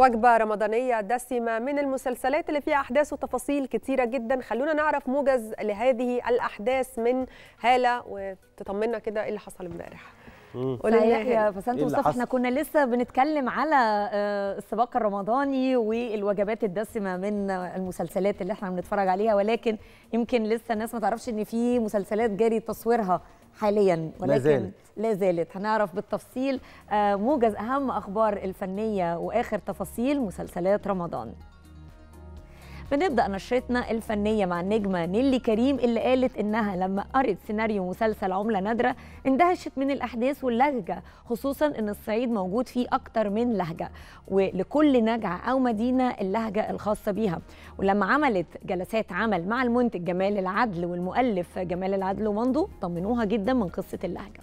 وجبة رمضانية دسمة من المسلسلات اللي فيها أحداث وتفاصيل كتيرة جدا. خلونا نعرف موجز لهذه الأحداث من هالة وتطمنا كده إيه اللي حصل امبارح. صحيح يا فسنت مصطفى، احنا كنا لسه بنتكلم على السباق الرمضاني والوجبات الدسمه من المسلسلات اللي احنا بنتفرج عليها، ولكن يمكن لسه الناس ما تعرفش ان في مسلسلات جاري تصويرها حاليا، ولكن لا زالت هنعرف بالتفصيل موجز اهم اخبار الفنيه واخر تفاصيل مسلسلات رمضان. بنبدأ نشرتنا الفنية مع النجمة نيلي كريم اللي قالت إنها لما قرت سيناريو مسلسل عملة نادرة اندهشت من الأحداث واللهجة، خصوصا إن الصعيد موجود فيه أكتر من لهجة ولكل نجعة أو مدينة اللهجة الخاصة بيها. ولما عملت جلسات عمل مع المنتج جمال العدل والمؤلف جمال العدل ومندو طمنوها جدا من قصة اللهجة.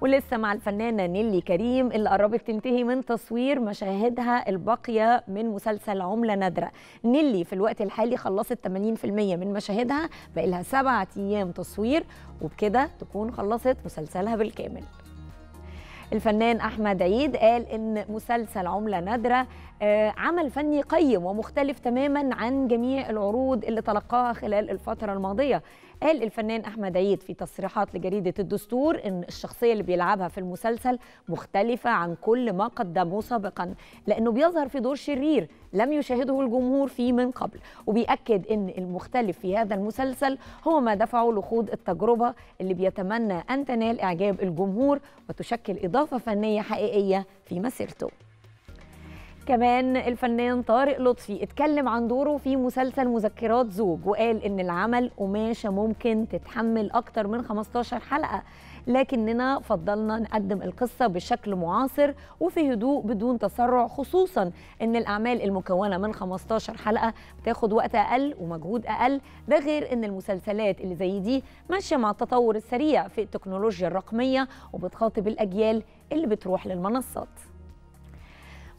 ولسه مع الفنانة نيلي كريم اللي قربت تنتهي من تصوير مشاهدها الباقية من مسلسل عملة نادرة. نيلي في الوقت الحالي خلصت 80% من مشاهدها، بقى لها 7 أيام تصوير وبكده تكون خلصت مسلسلها بالكامل. الفنان أحمد عيد قال إن مسلسل عملة نادرة عمل فني قيم ومختلف تماما عن جميع العروض اللي تلقاها خلال الفترة الماضية. قال الفنان أحمد عيد في تصريحات لجريدة الدستور إن الشخصية اللي بيلعبها في المسلسل مختلفة عن كل ما قدموه سابقا، لأنه بيظهر في دور شرير لم يشاهده الجمهور فيه من قبل، وبيأكد إن المختلف في هذا المسلسل هو ما دفعه لخوض التجربة اللي بيتمنى أن تنال إعجاب الجمهور وتشكل إضافة فنية حقيقية في مسيرته. كمان الفنان طارق لطفي اتكلم عن دوره في مسلسل مذكرات زوج وقال إن العمل قماشة ممكن تتحمل أكتر من 15 حلقة، لكننا فضلنا نقدم القصة بشكل معاصر وفي هدوء بدون تسرع، خصوصا إن الأعمال المكونة من 15 حلقة بتاخد وقت أقل ومجهود أقل، ده غير إن المسلسلات اللي زي دي ماشية مع التطور السريع في التكنولوجيا الرقمية وبتخاطب الأجيال اللي بتروح للمنصات.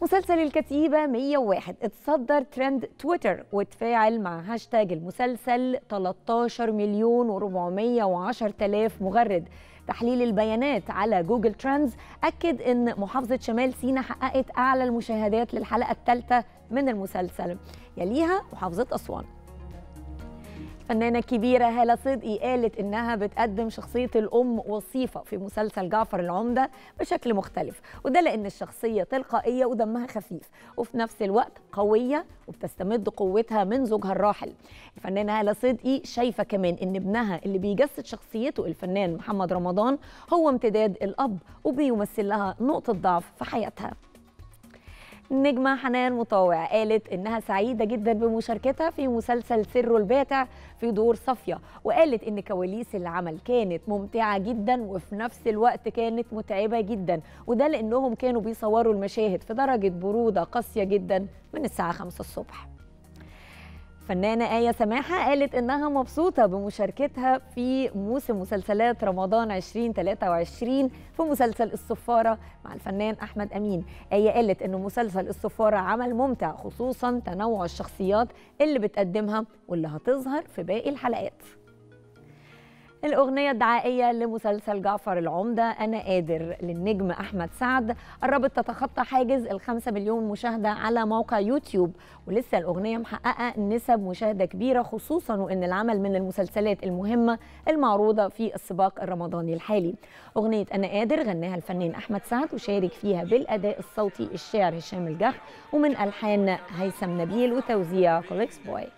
مسلسل الكتيبة 101 اتصدر ترند تويتر وتفاعل مع هاشتاج المسلسل 13,410,000 مغرد. تحليل البيانات على جوجل ترندز أكد إن محافظة شمال سيناء حققت أعلى المشاهدات للحلقة الثالثة من المسلسل، يليها محافظة أسوان. الفنانة الكبيرة هالة صدقي قالت إنها بتقدم شخصية الأم وصيفة في مسلسل جعفر العمدة بشكل مختلف، وده لأن الشخصية تلقائية ودمها خفيف وفي نفس الوقت قوية وبتستمد قوتها من زوجها الراحل. الفنانة هالة صدقي شايفة كمان إن ابنها اللي بيجسد شخصيته الفنان محمد رمضان هو امتداد الأب وبيمثل لها نقطة ضعف في حياتها. النجمة حنان مطاوع قالت إنها سعيدة جدا بمشاركتها في مسلسل سر الباتع في دور صفية، وقالت إن كواليس العمل كانت ممتعة جدا وفي نفس الوقت كانت متعبة جدا، وده لأنهم كانوا بيصوروا المشاهد في درجة برودة قاسية جدا من الساعة 5 الصبح. الفنانة آية سماحة قالت إنها مبسوطة بمشاركتها في موسم مسلسلات رمضان 2023 في مسلسل الصفارة مع الفنان أحمد أمين. آية قالت إن مسلسل الصفارة عمل ممتع، خصوصا تنوع الشخصيات اللي بتقدمها واللي هتظهر في باقي الحلقات. الأغنية الدعائية لمسلسل جعفر العمدة أنا قادر للنجم أحمد سعد قربت تتخطى حاجز 5 مليون مشاهدة على موقع يوتيوب، ولسه الأغنية محققة نسب مشاهدة كبيرة، خصوصا وإن العمل من المسلسلات المهمة المعروضة في السباق الرمضاني الحالي. أغنية أنا قادر غناها الفنان أحمد سعد وشارك فيها بالأداء الصوتي الشاعر هشام الجح، ومن ألحان هيثم نبيل وتوزيع كوليكس بوي.